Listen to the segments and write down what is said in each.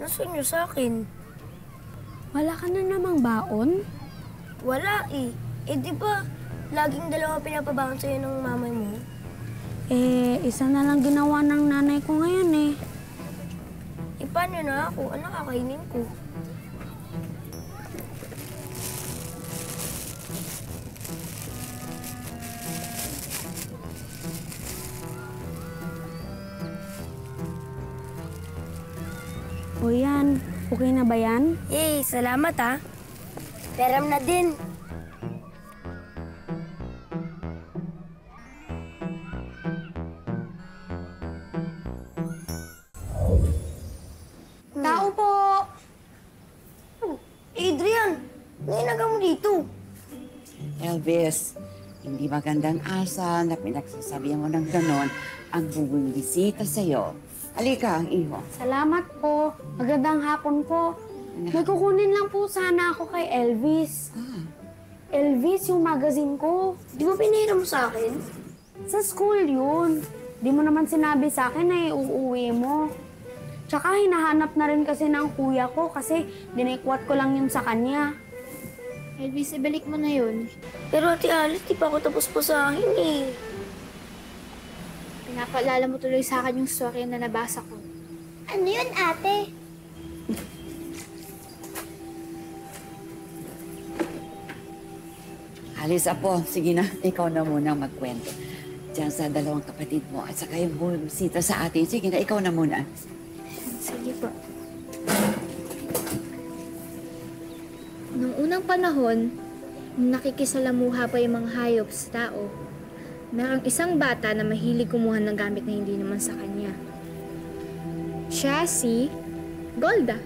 Nasaan niyo sa akin? Wala ka na namang baon? Wala eh. Eh di ba laging dalawa pinapabaon sa'yo ng mamay mo? Eh, isa na lang ginawa ng nanay ko ngayon eh. Eh paano na ako? Ano kakainin ko? O yan, okay na ba yan? Yay, salamat ha. Peram na din. Tao po! Adrian, ninaga mo dito. Elvis, hindi magandang asa na pinagsasabihan mo ng ganon ang bubisita sa'yo. Halika, iho. Salamat po. Magandang hapon po. May kukunin lang po sana ako kay Elvis. Ah. Elvis, yung magazine ko. Di ba pinira mo sa akin? Sa school yun. Di mo naman sinabi sa akin na iuuwi mo. Tsaka hinahanap na rin kasi ng kuya ko kasi dinikwat ko lang yun sa kanya. Elvis, ibalik mo na yun. Pero Ate Alice, di pa ako tapos po sa akin eh. Napaalala mo tuloy sa akin yung story na nabasa ko. Ano yun, ate? Alice, apo. Sige na, ikaw na muna magkwento. Diyan sa dalawang kapatid mo at saka yung bumisita sa atin. Sige na, ikaw na muna. Sige po. Noong unang panahon, nakikisalamuha pa yung mga hayop sa tao. Merong isang bata na mahilig kumuha ng gamit na hindi naman sa kanya. Siya si Golda.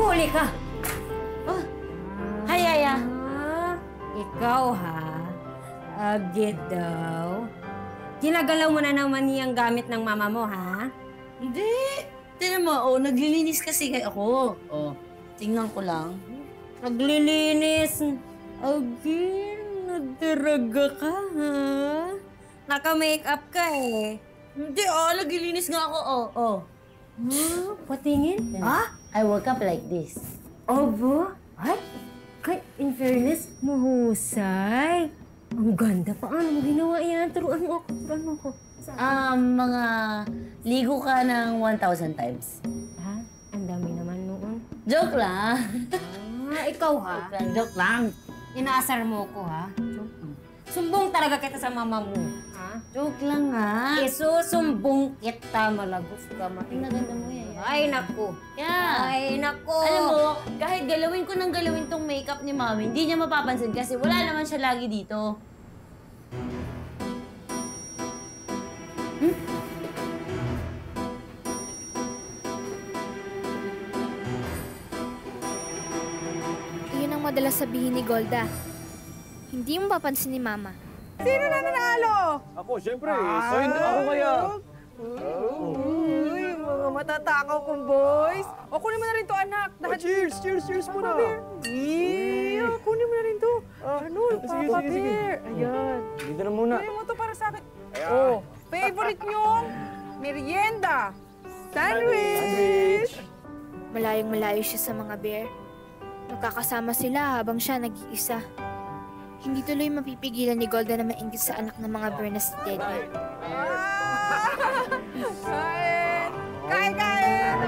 Huli ka! Oh. Hayaya! Ah, ikaw ha, agit daw. Ginagalaw mo na naman niyang gamit ng mama mo, ha? Hindi! Tignan mo, oh, naglilinis kasi ako. Oh, tingnan ko lang. Naglilinis! Agit, nagdaraga ka, ha? Naka-makeup ka, eh. Hindi, oh, naglilinis nga ako, oh, oh. Huh? Patingin? Ah? I woke up like this. Obo? What? Kay, in fairness, mahusay. Ang ganda pa. Ano mo ginawa yan? Turuan mo ako. Turuan mo ako. Mga ligo ka ng 1,000 times. Ha? Ang dami naman noon. Joke lang. Ah, ikaw ha? Joke lang. Joke lang. Inaasar mo ko ha? Joke lang. Sumbong talaga kita sa mama mo. Ha? Joke lang ha? Isusumbong kita. Malagos ka. Pinaganda mo yan. Ay, naku. Yeah. Ay, naku. Alam mo, kahit galawin ko nang galawin tong makeup ni Mami, hindi niya mapapansin kasi wala naman siya lagi dito. Hmm? Iyon ang madalas sabihin ni Golda. Hindi mo papansin ni Mama. Sino na nanalo? Ako, siyempre. So, ako kaya. Uy, mga matatakaw kong boys. O, kunin mo na rin to, anak. Cheers, cheers, cheers mo na. Eee, kunin mo na rin to. Ano, Papa Bear. Ayan. Dito na muna. Kunin mo to para sa akin. Oh, favorite niyong merienda. Sandwich. Malayong-malayo siya sa mga bear. Nakakasama sila habang siya nag-iisa. Hindi tuloy mapipigilan ni Golda na mainggit sa anak ng mga bear na si Teddy. Kain! Kain! Kain!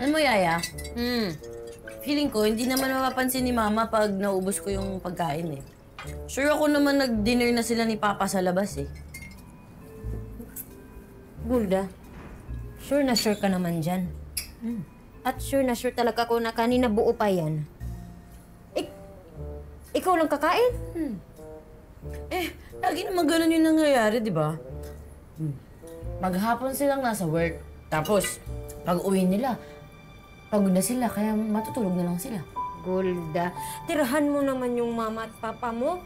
Alam mo, Yaya? Feeling ko, hindi naman mapapansin ni Mama pag naubos ko yung pagkain eh. Sure ako naman nag-dinner na sila ni Papa sa labas eh. Golda, sure na sure ka naman dyan. At sure na sure talaga ako na kanina buo pa yan. Ikaw lang kakain? Eh, lagi naman ganun yung nangyayari, di ba? Maghapon silang nasa work, tapos pag-uwi nila, pagod na sila, kaya matutulog na lang sila. Golda, tirahan mo naman yung mama at papa mo.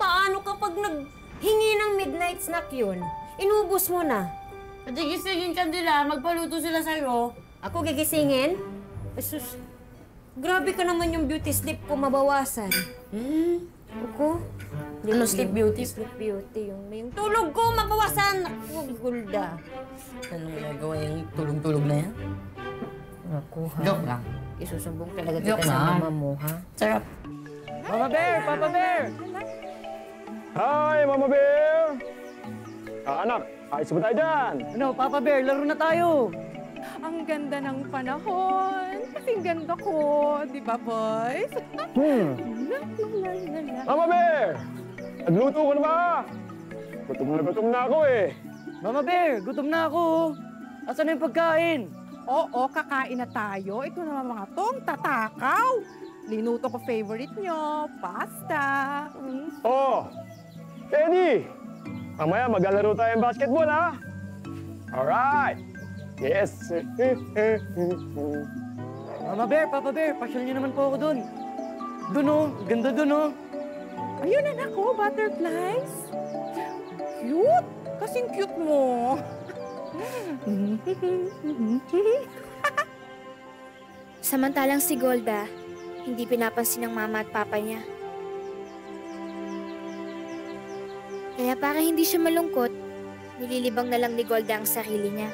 Paano kapag naghingi ng midnight snack yun? Inubos mo na. At gigisingin ka nila, magpaluto sila sa'yo. Ako gigisingin? Asus, grabe ka naman yung beauty sleep ko mabawasan. Ako? Ano sleep beauty? Sleep beauty yung tulog ko mabawasan! Ako, Golda. Anong ginagawa yung tulog-tulog na yan? Naku, ha? Joke lang. Isusumbong talaga kita sa mama mo, ha? Sarap. Mama Bear! Papa Bear! Hi, Mama Bear! Anak, ayos ba tayo dyan? Ano, Papa Bear, laro na tayo! Ang ganda ng panahon! Kasing ganda ko! Di ba, boys? Mama Bear! Nagluto ko na ba? Gutom na ako eh! Mama Bear, gutom na ako! Asan na yung pagkain? Oo, kakain na tayo. Ito naman mga tong tatakaw. Linuto ko favorite nyo, pasta. Oo. Eddie, mamaya maglalaro tayo ng basketball, ha? Alright. Yes. Mama Bear, Papa Bear, pasyal nyo naman po ako dun. Dun, oh. Ganda dun, oh. Ayun, anak ko, butterflies. Cute. Kasing cute mo. Samantalang si Golda, hindi pinapansin ng mama at papa niya. Kaya para hindi siya malungkot, nililibang na lang ni Golda ang sarili niya.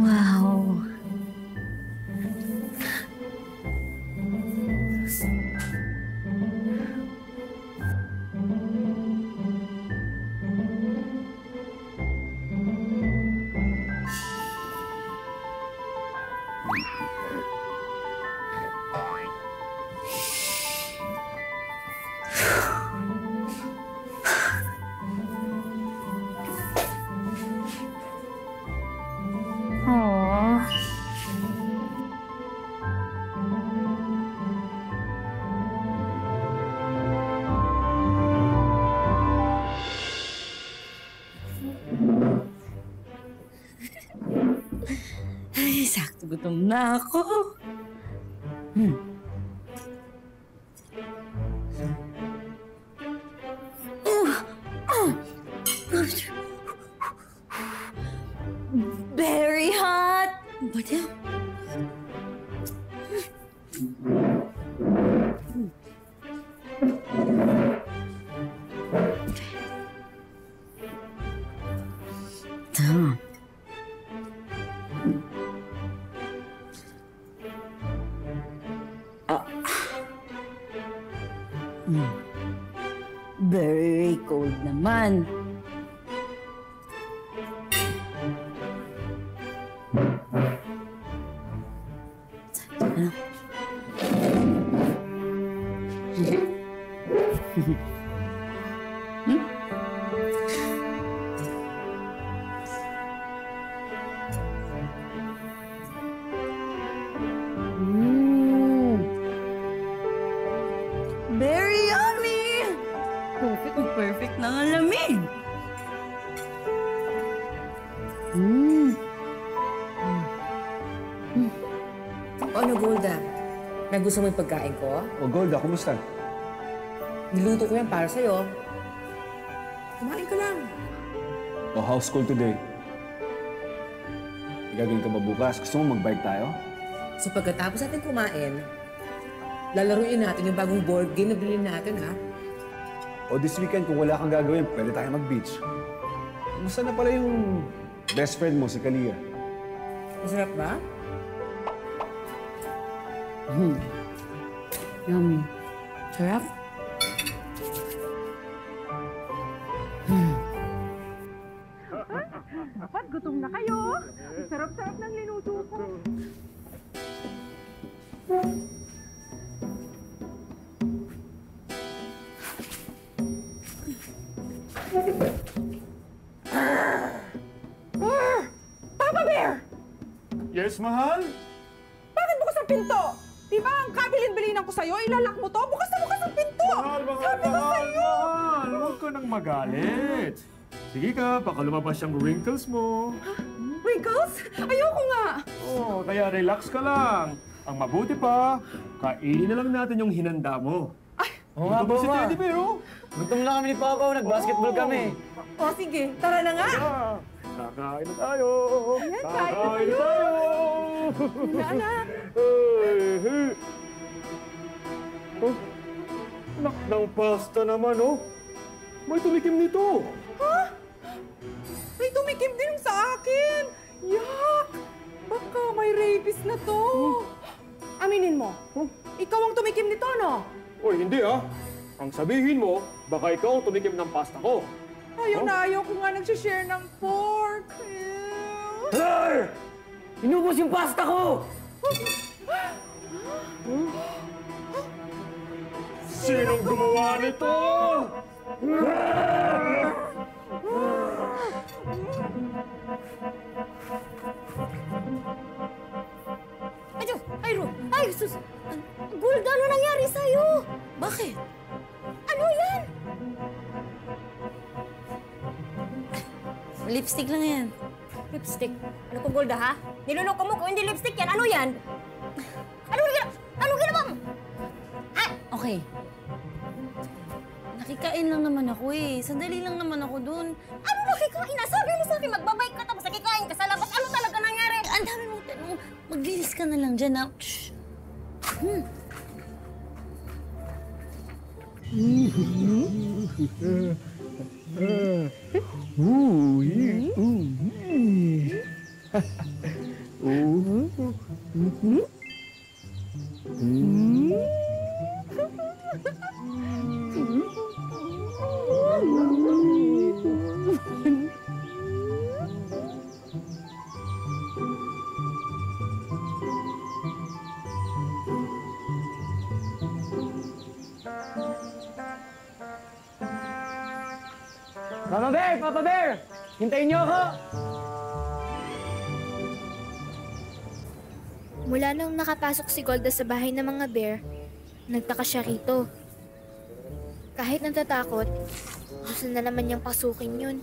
Wow. Gutom na ako. Very hot. But yeah. Very cold naman. Ano? ng alamin. Ano, Golda? Nagusto mo yung pagkain ko? O, Golda, kumusta? Niluto ko yan para sa'yo. Kumain ka lang. O, house call today. Gagawin ka ba bukas? Gusto mo mag-bike tayo? So, pagkatapos natin kumain, lalaruin natin yung bagong board game na bilhin natin, ha? O, this weekend, kung wala kang gagawin, pwede tayo mag-beach. Kumusta na pala yung best friend mo, si Kalia? Masarap ba? Yummy. Sarap? Dapat gutom na kayo. Sarap-sarap ng linuto ko. Papa Bear! Yes, mahal? Bakit bukas ang pinto? Di ba ang kabilin-bilinan ko sa'yo, ilalak mo to? Bukas na bukas ang pinto! Mahal! Huwag ka nang magalit. Sige ka, baka lumabas yung wrinkles mo. Wrinkles? Ayoko nga! Oo, kaya relax ka lang. Ang mabuti pa, kainin na lang natin yung hinanda mo. Ay! Oo nga, Bawa. Si Teddy Bear, oh. Gutom na kami ni Papa, nag-basketball kami. O sige, tara na nga! Kakain na tayo! Ayan, kain na tayo! Anak! Oh, anak ng pasta naman, oh. May tumikim nito. Ha? May tumikim din sa akin! Yak! Baka may rapist na to! Aminin mo, ikaw ang tumikim nito, no? Oy, hindi ah! Ang sabihin mo, baka ikaw ang tumikim ng pasta ko. Ayaw na ayaw ko nga nagsishare ng pork! Ew. Sir! Inubos yung pasta ko! Sinong gumawa nito? Ay, sus! Golda, ano nangyari sa'yo? Bakit? Ano yan? Lipstick lang yan. Lipstick? Ano ko, Golda, ha? Nilunok mo kung hindi lipstick yan. Ano yan? Anong ginabang? Ah! Okay. Nakikain lang naman ako, eh. Sandali lang naman ako dun. Ano nakikain? Nasabi mo sa'kin, magbabike ka tapos nakikain ka sa labas. Ano talaga nangyari? Ang dami mong tanong. Maglilis ka na lang dyan, ha? Shhh! Mama Bear! Papa Bear! Hintayin niyo ako! Mula nang nakapasok si Golda sa bahay ng mga bear, nagtaka siya rito. Kahit natatakot, gusto na naman niyang pasukin yun.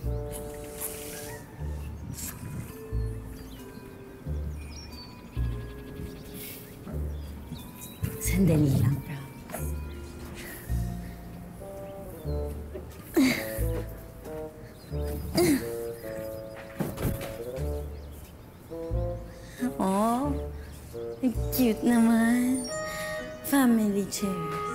Sandali lang, promise. Oh, cute naman. Family chairs.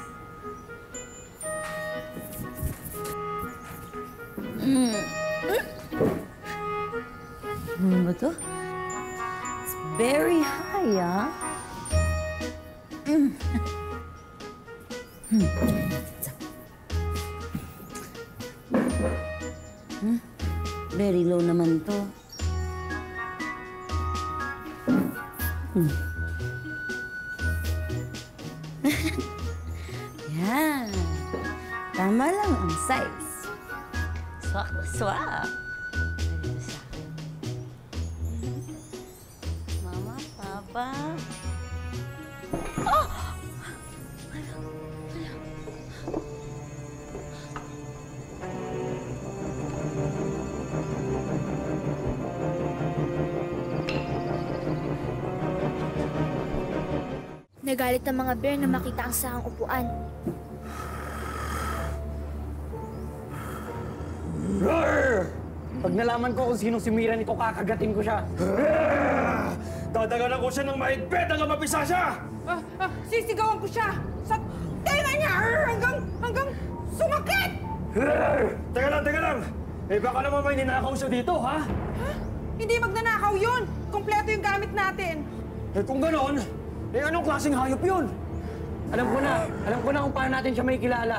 Ano ba to? It's very high, ah. Very low naman to. Yan. Tama lang ang size. Swak na swak. Mama, Papa. Oh! Ayaw. Nagalit ang mga bear na makita ang sahang upuan. Pag nalaman ko kung sinong sumira nito, kakagatin ko siya. Dadagalan ko siya ng mahigpit hanggang mapisa siya! Sisigawan ko siya sa tenga niya hanggang sumakit! Teka lang! Eh baka naman may ninakaw siya dito, ha? Hindi magnanakaw yun! Kompleto yung gamit natin! Eh kung ganoon, eh anong klaseng hayop yun? Alam ko na kung paano natin siya makikilala.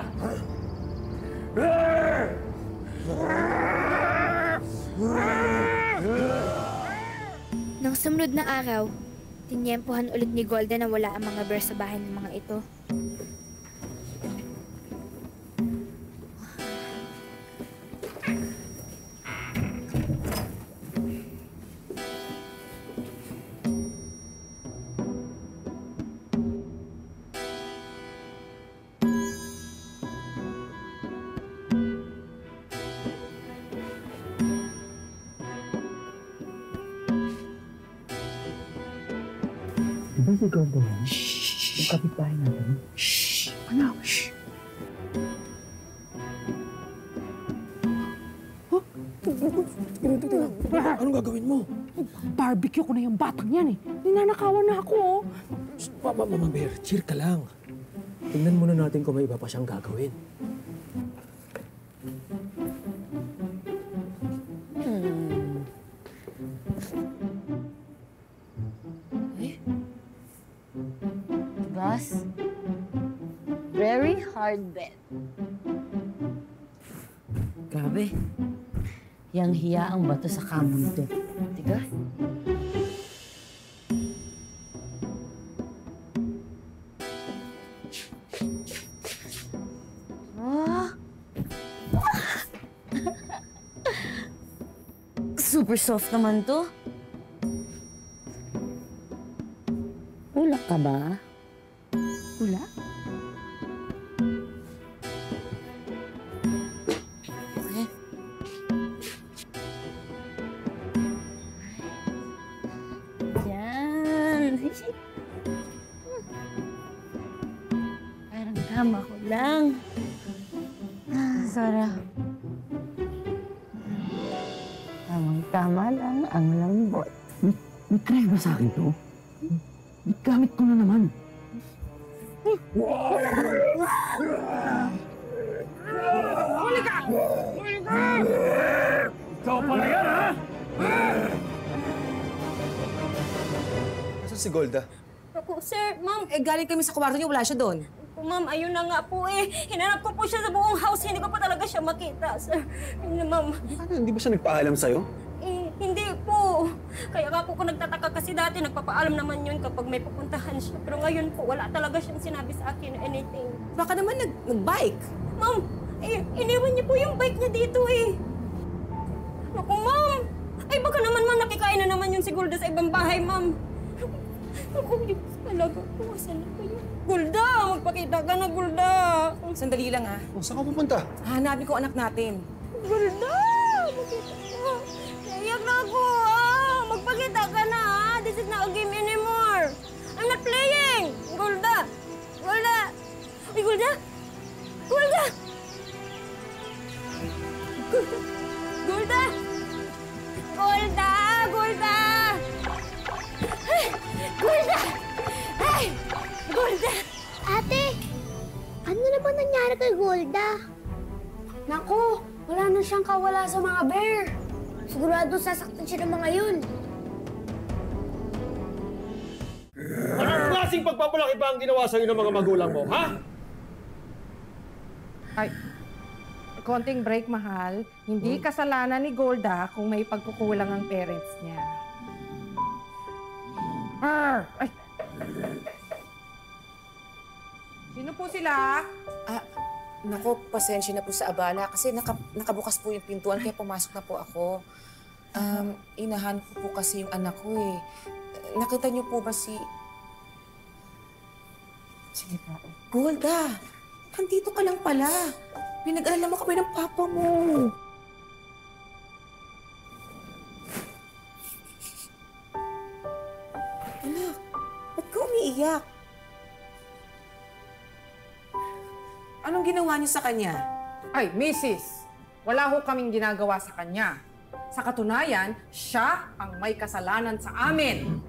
Nang sumunod na araw, tinyempohan ulit ni Golda na wala ang mga bear sa bahay ng mga ito. Diba si Golda yan? Yung kapitbahay natin? Shhh! Ano? Shhh! Huh? Anong gagawin mo? Barbecue ko na yung batang yan eh. Ninanakawan na ako oh. Mama Bear, cheer ka lang. Tingnan muna natin kung may iba pa siyang gagawin. Very hard bed. Grabe. Yang hiya ang bato sa kamon nito. Tiga. Super soft naman to. Ulak ka ba? Ulak? Parang tama ko lang. Sarap. Tamang-tama lang ang lambot. May-try ba sa akin to? Gamit ko na naman. Huli ka! Huli ka! Ikaw pala yan, ha? Nasaan si Golda? Ako, sir. Ma'am, galing kami sa kwarto niyo. Wala siya doon. Ma'am, ayun na nga po eh. Hinanap ko po siya sa buong house. Hindi ko pa talaga siya makita, sir. Ma'am. Ano, hindi ba siya nagpaalam sa'yo? Eh, hindi po. Kaya nga po ko nagtataka kasi dati nagpapaalam naman yun kapag may pupuntahan siya. Pero ngayon po, wala talaga siyang sinabi sa akin anything. Baka naman nag-bike. Ma'am, eh, iniwan niya po yung bike niya dito eh. Naku, ma'am. Ay, baka naman ma'am, nakikain na naman yun si Golda sa ibang bahay, ma'am. Ako, Diyos talaga po. Saan na kayo? Golda! Magpakita ka na, Golda! Sandali lang, ha? O, saan ka pupunta? Hanapin ko anak natin. Golda! Magpakita ka! Naiyak na ako, ha? Magpakita ka na, ha? This is not a game anymore. I'm not playing! Golda! Golda! Ay, Golda! Golda! Golda! Golda! Golda! Golda! Ay! Golda! Ate! Ano naman nangyari kay Golda? Naku! Wala na siyang kawala sa mga bear. Sigurado sasaktan siya ng mga yun. Anong klaseng pagpapalaki ba ang ginawa sa'yo ng mga magulang mo, ha? Ay, konting break, mahal. Hindi kasalanan ni Golda kung may pagkukulang ang parents niya. Ay. Sino po sila? Naku, pasensya na po sa abala kasi nakabukas po yung pintuan kaya pumasok na po ako. Inahan ko po kasi yung anak ko eh. Nakita niyo po ba si... Sige po. Golda, nandito ka lang pala. Pinag-alala mo kami ng papa mo. Iyak. Anong ginawa niyo sa kanya? Ay, Mrs. Wala ho kaming ginagawa sa kanya. Sa katunayan, siya ang may kasalanan sa amin.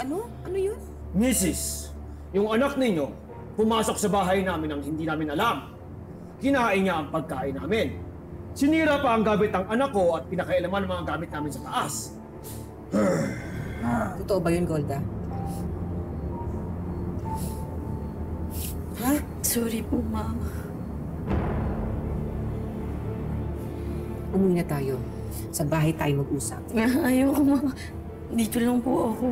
Ano? Ano yun? Mrs. Yung anak ninyo, pumasok sa bahay namin nang hindi namin alam. Kinain niya ang pagkain namin. Sinira pa ang gamit ng anak ko at pinakailaman ang mga gamit namin sa taas. Totoo ba yun, Golda? Ha? Sorry po, Mama. Umuwi na tayo. Sa bahay tayo mag-usap. Ayoko, Mama. Dito lang po ako.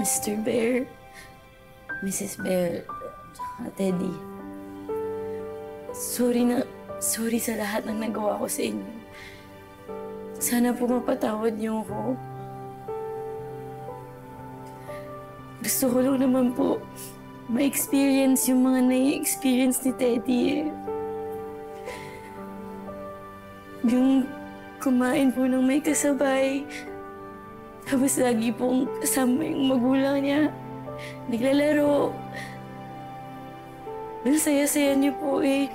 Mr. Bear, Mrs. Bear, Teddy. Sorry sa lahat ng nagawa ko sa inyo. Sana po mapatawad niyo ako. Gusto ko lang naman po ma-experience yung mga na-experience ni Teddy eh. Yung kumain po ng may kasabay, tapos lagi pong kasama yung magulang niya, naglalaro. Ang saya-saya niyo po eh.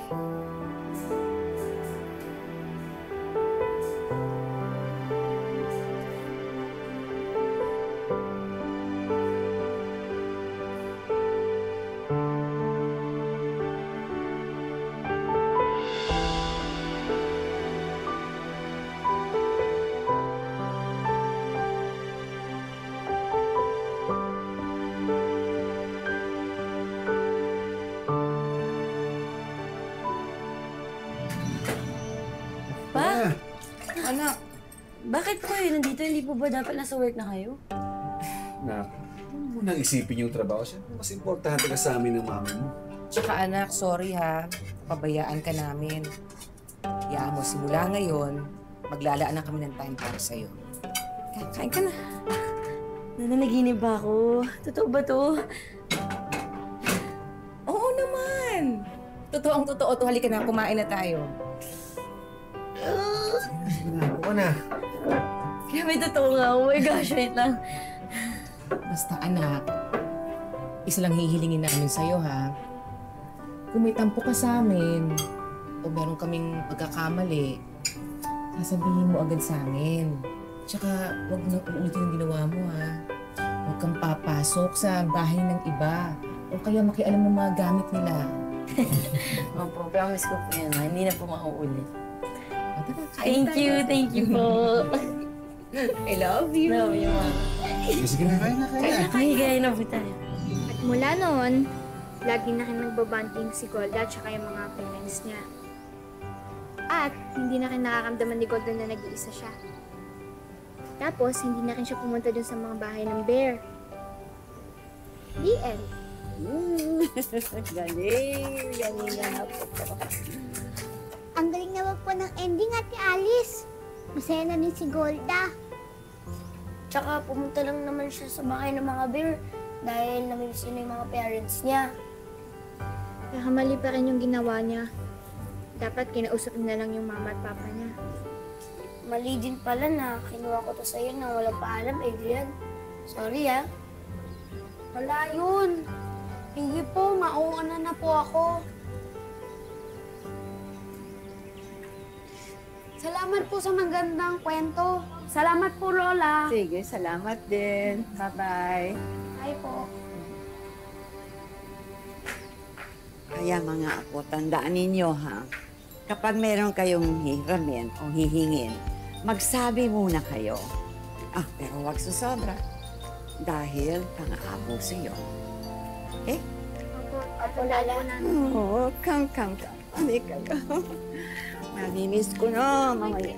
Anak, bakit po kayo nandito? Hindi po ba dapat nasa work na kayo? Anak, huwag mo nang isipin yung trabaho. Siyempre, mas importante ka sa amin ng mami mo. Tsaka anak, sorry ha. Pabayaan ka namin. Hayaan mo, simula ngayon, maglalaan na kami ng time para sa'yo. Kain ka na. Nananaginip ba ako? Totoo ba to? Oo naman. Totoong totoo to. Halika na, kumain na tayo. Buka na. Kaya may totoo nga. Oh my gosh, wait lang. Basta anak, isa lang hihilingin namin sa'yo ha. Kung may tampo ka sa amin, o meron kaming pagkakamali, sasabihin mo agad sa amin. Tsaka huwag mo nang uulitin ang ginawa mo ha. Huwag kang papasok sa bahay ng iba. O kaya makialam ng mga gamit nila. Opo, promise ko po yan ha. Hindi na po mauulit. Thank you po. I love you. Love you, Ma. Sige na, kaya na. Kaya na po tayo. At mula noon, lagi na kayo nagbabanting si Golda at saka yung mga parents niya. At hindi na kayo nakakamdaman ni Golda na nag-iisa siya. Tapos, hindi na kayo siya pumunta dun sa mga bahay ng bear. The end. Galing na po. Ang galing naman po ng ending, Ate Alice. Masaya na rin si Golda. Tsaka pumunta lang naman siya sa bahay ng mga bear dahil namimiss niya yung mga parents niya. Kaya mali pa rin yung ginawa niya. Dapat kinausap na lang yung mama at papa niya. Mali din pala na kinuha ko to sa'yo nang walang paalam, Adrian. Sorry ah. Wala yun. Hindi po, mauuna na po ako. Salamat po sa magandang kwento. Salamat po, Lola. Sige, salamat din. Bye-bye. Bye po. Kaya mga apo, tandaan ninyo ha, kapag meron kayong hiramin o hihingin, magsabi muna kayo. Ah, pero huwag susobra. Dahil pang-aabuso yun. Eh? Apo, Lola. Oo, kang. Ani ka ka. Nami-miss ko na, mga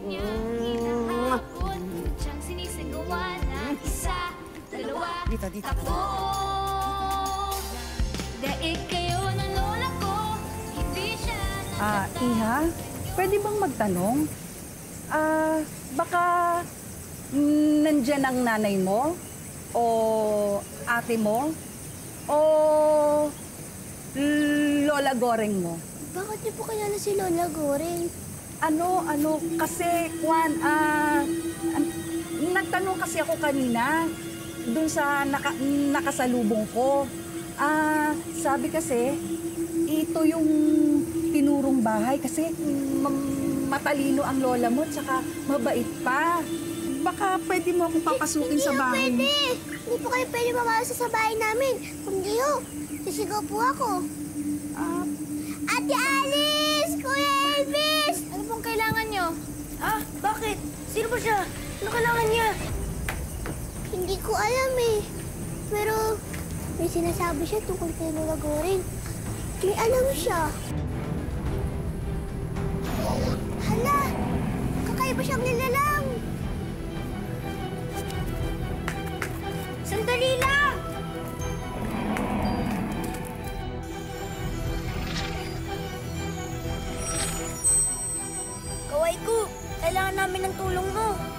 Dito. Ako, dahil kayo ng lola ko, hindi siya Iha, pwede bang magtanong? Baka nandyan ang nanay mo? O ate mo? O lola goreng mo? Bakit niyo po kaya na si Lola Goreng? Kasi, Juan, nagtanong kasi ako kanina dun sa nakasalubong ko. Sabi kasi, ito yung tinurong bahay kasi matalino ang lola mo at saka mabait pa. Baka pwede mo akong papasukin sa bahay. Hindi pwede. Hindi po kayo pwede mawasa sa bahay namin. Kundi ho, sisigaw po ako. Ate Alice! Kuya Elvis! Ano pong kailangan nyo? Bakit? Sino ba siya? Ano kailangan niya? Hindi ko alam eh. Pero may sinasabi siya tungkol kay Lola Goreng. May alam siya. Hala! Kakaiba siyang nilalang! Sandali lang! Kawaiku, kailangan namin ng tulong mo.